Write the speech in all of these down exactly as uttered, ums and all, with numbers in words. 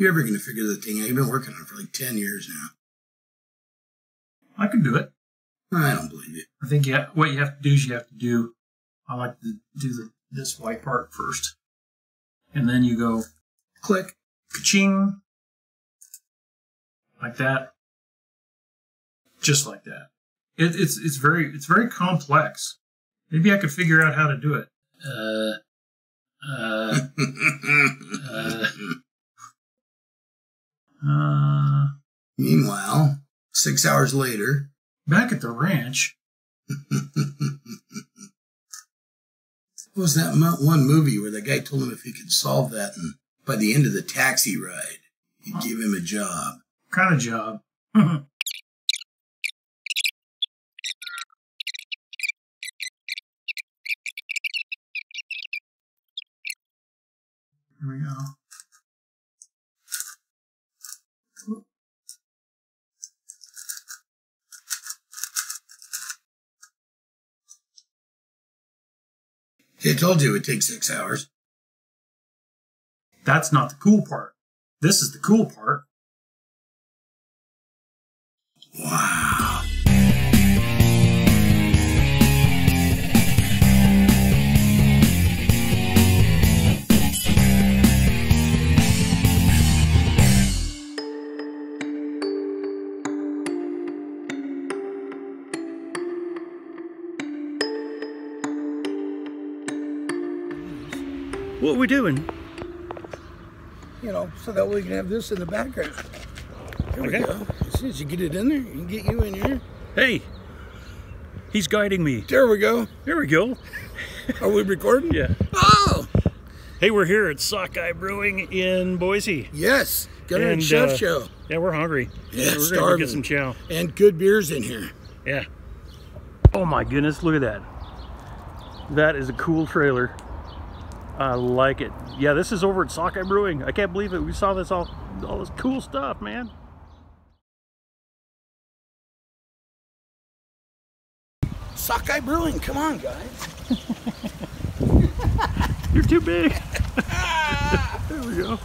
You're ever going to figure the thing out. You've been working on it for like ten years now. I can do it. I don't believe you. I think you have, what you have to do is you have to do, I like to do the, this white part first. And then you go click, ka-ching, like that, just like that. It, it's, it's, very, it's very complex. Maybe I could figure out how to do it. Uh, uh, uh, uh, Meanwhile, six hours later, back at the ranch. What was that one movie where the guy told him if he could solve that, and by the end of the taxi ride, he'd oh. give him a job? What kind of job? Here we go. I told you it would take six hours. That's not the cool part. This is the cool part. Wow. What are we doing? You know, so that way you can have this in the background. There we okay. go. As soon as you get it in there, you can get you in here. Hey, he's guiding me. There we go. There we go. Are we recording? Yeah. Oh! Hey, we're here at Sockeye Brewing in Boise. Yes. Got a chef uh, show. Yeah, we're hungry. Yeah, we're starving. We're gonna get some chow. And good beers in here. Yeah. Oh my goodness, look at that. That is a cool trailer. I like it. Yeah, this is over at Sockeye Brewing. I can't believe it. We saw this all, all this cool stuff, man. Sockeye Brewing, come on, guys. You're too big. There we go.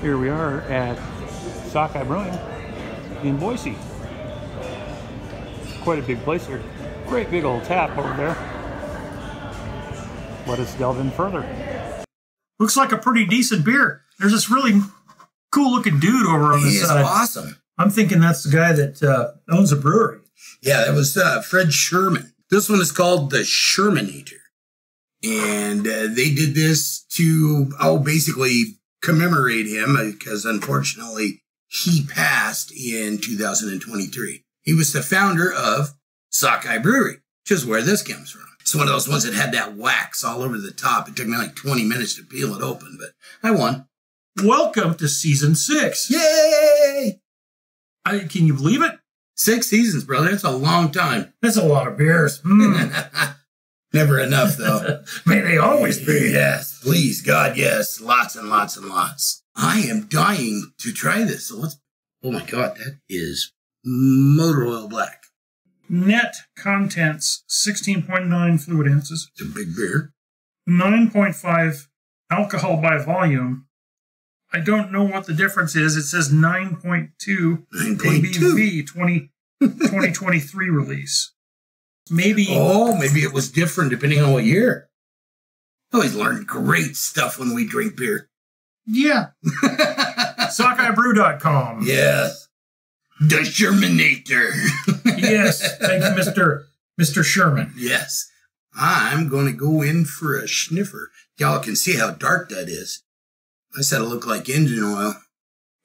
Here we are at Sockeye Brewing in Boise. Quite a big place here. Great big old tap over there. Let us delve in further. Looks like a pretty decent beer. There's this really cool looking dude over on the he side. He is awesome. I'm thinking that's the guy that uh, owns a brewery. Yeah, that was uh, Fred Schuerman. This one is called the Schuermanator. And uh, they did this to, oh, basically commemorate him because unfortunately, he passed in two thousand twenty-three. He was the founder of Sockeye Brewery, which is where this comes from. It's one of those ones that had that wax all over the top. It took me like twenty minutes to peel it open, but I won. Welcome to season six. Yay! I, can you believe it? Six seasons, brother. That's a long time. That's a lot of beers. Mm. Never enough, though. May they always be. Yes, please, God, yes. Lots and lots and lots. I am dying to try this. So let's, oh my God, that is motor oil black. Net contents, sixteen point nine fluid ounces. It's a big beer. nine point five alcohol by volume. I don't know what the difference is. It says nine point two, A B V twenty twenty-three release. Maybe. Oh, maybe it was different depending on what year. I always learn great stuff when we drink beer. Yeah. Sockeye Brew dot com. Yes. The Schuermanator. Yes. Thank you, Mister Mister Schuerman. Yes. I'm going to go in for a sniffer. Y'all can see how dark that is. I said it looked like engine oil.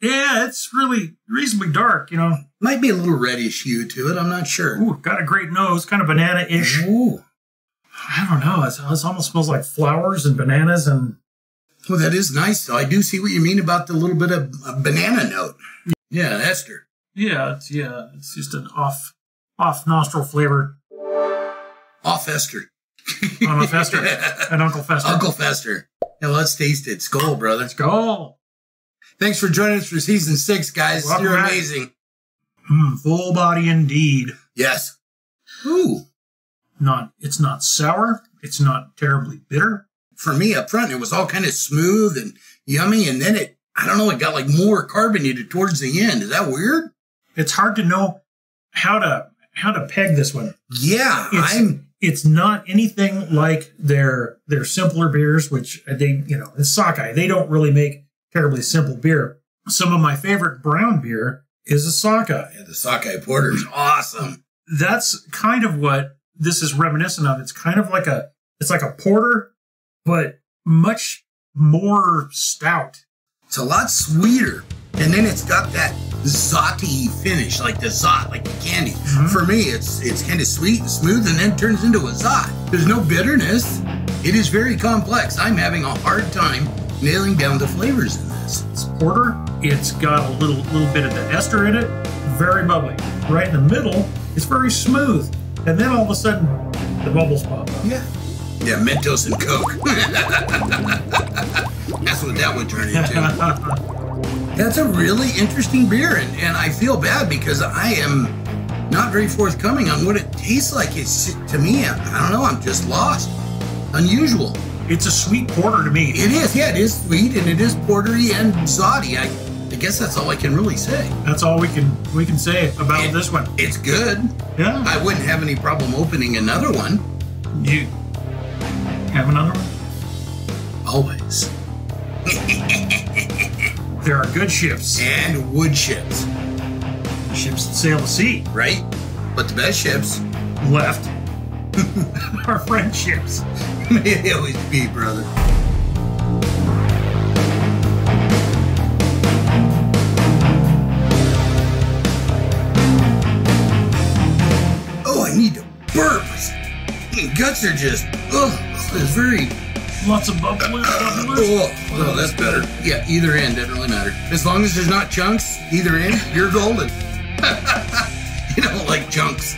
Yeah, it's really reasonably dark, you know. Might be a little reddish hue to it. I'm not sure. Ooh, got a great nose. Kind of banana-ish. Ooh. I don't know. It's, it almost smells like flowers and bananas and... Well, that is nice, though. I do see what you mean about the little bit of a banana note. Yeah, ester. Yeah, it's, yeah, it's just an off, off nostril flavor. Off ester. On a fester. An Uncle Fester. Uncle Fester. Now let's taste it. Skull, brother. Skull. Thanks for joining us for season six, guys. Welcome You're back. Amazing. Mm, full body indeed. Yes. Ooh. Not, it's not sour. It's not terribly bitter. For me up front, it was all kind of smooth and yummy. And then it, I don't know, it got like more carbonated towards the end. Is that weird? It's hard to know how to, how to peg this one. Yeah. It's, I'm. It's not anything like their, their simpler beers, which they, you know, it's Sockeye. They don't really make terribly simple beer. Some of my favorite brown beer is a Sockeye. Yeah, the Sockeye Porter is awesome. That's kind of what this is reminiscent of. It's kind of like a, it's like a porter, but much more stout. It's a lot sweeter. And then it's got that zotty finish, like the zot, like the candy. Mm-hmm. For me, it's it's kind of sweet and smooth and then turns into a zot. There's no bitterness. It is very complex. I'm having a hard time nailing down the flavors in this. It's porter. It's got a little, little bit of the ester in it. Very bubbly. Right in the middle, it's very smooth. And then all of a sudden, the bubbles pop up. Yeah. Yeah, Mentos and Coke. That's what that would turn into. That's a really interesting beer, and, and I feel bad because I am not very forthcoming on what it tastes like. It's, to me, I, I don't know, I'm just lost. Unusual. It's a sweet porter to me. It is, yeah, it is sweet, and it is portery and zotty. I, I guess that's all I can really say. That's all we can we can say about it, this one. It's good. Yeah. I wouldn't have any problem opening another one. You have another one? Always. There are good ships. And wood ships. Ships that sail the sea. Right. But the best ships. Left. Our friendships. May they always be, brother. Oh, I need to burp. My guts are just, ugh, it's very... Lots of bubbles. Uh, oh, oh, that's better. Yeah, either end, doesn't really matter. As long as there's not chunks, either end, you're golden. You don't like chunks.